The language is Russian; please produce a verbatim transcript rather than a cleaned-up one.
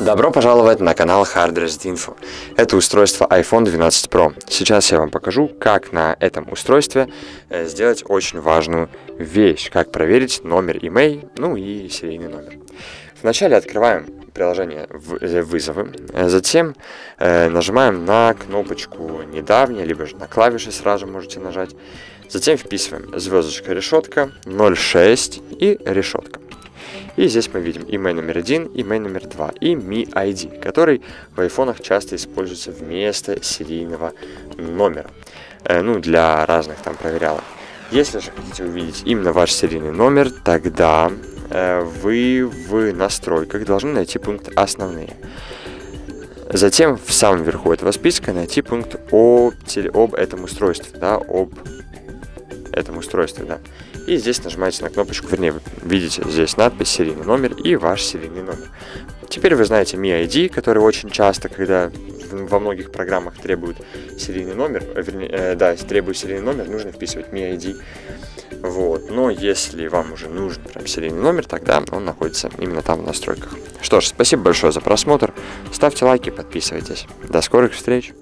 Добро пожаловать на канал HardReset Info. Это устройство iPhone двенадцать Pro. Сейчас я вам покажу, как на этом устройстве сделать очень важную вещь, как проверить номер имей, ну и серийный номер. Вначале открываем приложение вызовы, затем нажимаем на кнопочку недавнее, либо же на клавиши сразу можете нажать. Затем вписываем звездочка, решетка, ноль шесть и решетка. И здесь мы видим имей номер один, имей номер два и эм и ай ди, который в айфонах часто используется вместо серийного номера, ну для разных там проверялок. Если же хотите увидеть именно ваш серийный номер, тогда вы в настройках должны найти пункт «Основные». Затем в самом верху этого списка найти пункт о, об этом устройстве, да, об этом устройстве, да. И здесь нажимаете на кнопочку, вернее, вы видите здесь надпись «Серийный номер» и ваш серийный номер. Теперь вы знаете эм и ай ди, который очень часто, когда во многих программах требует серийный номер, вернее, да, требует серийный номер, нужно вписывать эм и ай ди. Вот. Но если вам уже нужен прям серийный номер, тогда он находится именно там в настройках. Что ж, спасибо большое за просмотр. Ставьте лайки, подписывайтесь. До скорых встреч!